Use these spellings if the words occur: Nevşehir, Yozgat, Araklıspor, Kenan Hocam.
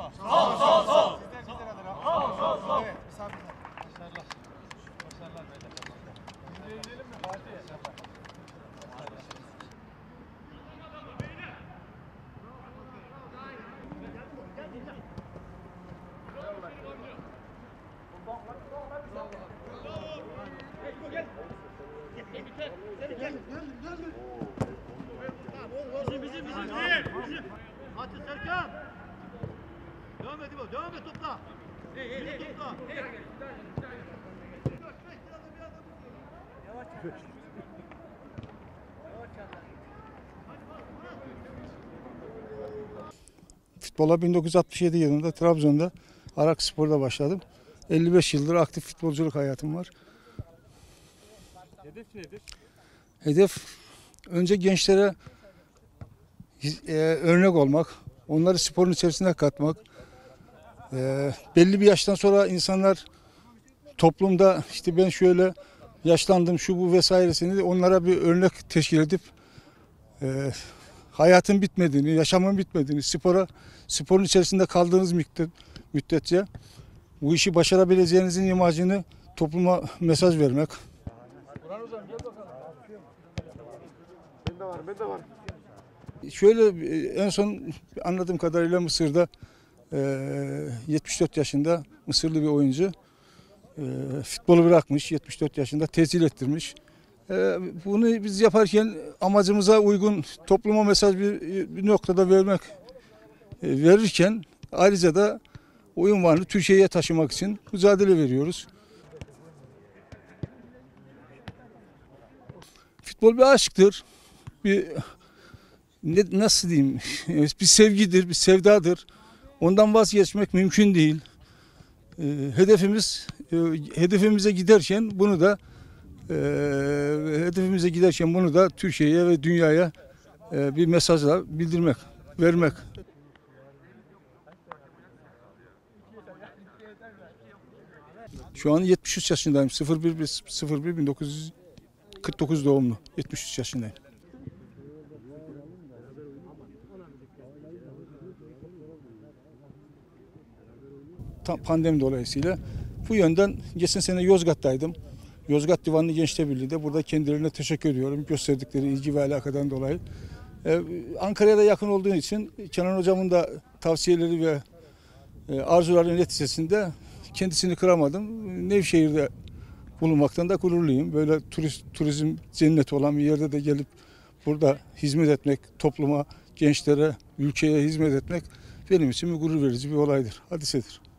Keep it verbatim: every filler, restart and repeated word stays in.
Sol, sol, sol. Sizler bizler adına. Sol, sol, sol. Evet, misafir. Başarılar. Başarılar beyler. Şimdi eğilelim mi? Partiye. Futbola bin dokuz yüz altmış yedi yılında Trabzon'da Araklıspor'da başladım. elli beş yıldır aktif futbolculuk hayatım var. Hedef nedir? Hedef önce gençlere e, örnek olmak, onları sporun içerisine katmak. E, belli bir yaştan sonra insanlar toplumda işte ben şöyle yaşlandım, şu bu vesairesini de onlara bir örnek teşkil edip e, hayatın bitmediğini, yaşamın bitmediğini, spora, sporun içerisinde kaldığınız müddetçe bu işi başarabileceğinizin imajını topluma mesaj vermek. Burhan Hocam gel bakalım. Ben de var, ben de var. Şöyle en son anladığım kadarıyla Mısır'da yetmiş dört yaşında Mısırlı bir oyuncu futbolu bırakmış, yetmiş dört yaşında tezil ettirmiş. Bunu biz yaparken amacımıza uygun topluma mesaj bir, bir noktada vermek verirken ayrıca da oyun varını Türkiye'ye taşımak için mücadele veriyoruz. Futbol bir aşktır, bir ne, nasıl diyeyim, bir sevgidir, bir sevdadır. Ondan vazgeçmek mümkün değil. Hedefimiz, hedefimize giderken bunu da Ee, hedefimize giderken bunu da Türkiye'ye ve dünyaya e, bir mesajla bildirmek, vermek. Şu an yetmiş üç yaşındayım. sıfır bir bin dokuz yüz kırk dokuz doğumlu. yetmiş üç yaşındayım. Tam pandemi dolayısıyla bu yönden geçen sene Yozgat'taydım. Yozgat Divanlı Gençlerbirliği'de burada kendilerine teşekkür ediyorum gösterdikleri ilgi ve alakadan dolayı. Ee, Ankara'ya da yakın olduğu için Kenan Hocam'ın da tavsiyeleri ve e, arzuları neticesinde kendisini kıramadım. Nevşehir'de bulunmaktan da gururluyum. Böyle turist, turizm cenneti olan bir yerde de gelip burada hizmet etmek, topluma, gençlere, ülkeye hizmet etmek benim için bir gurur verici bir olaydır, hadisedir.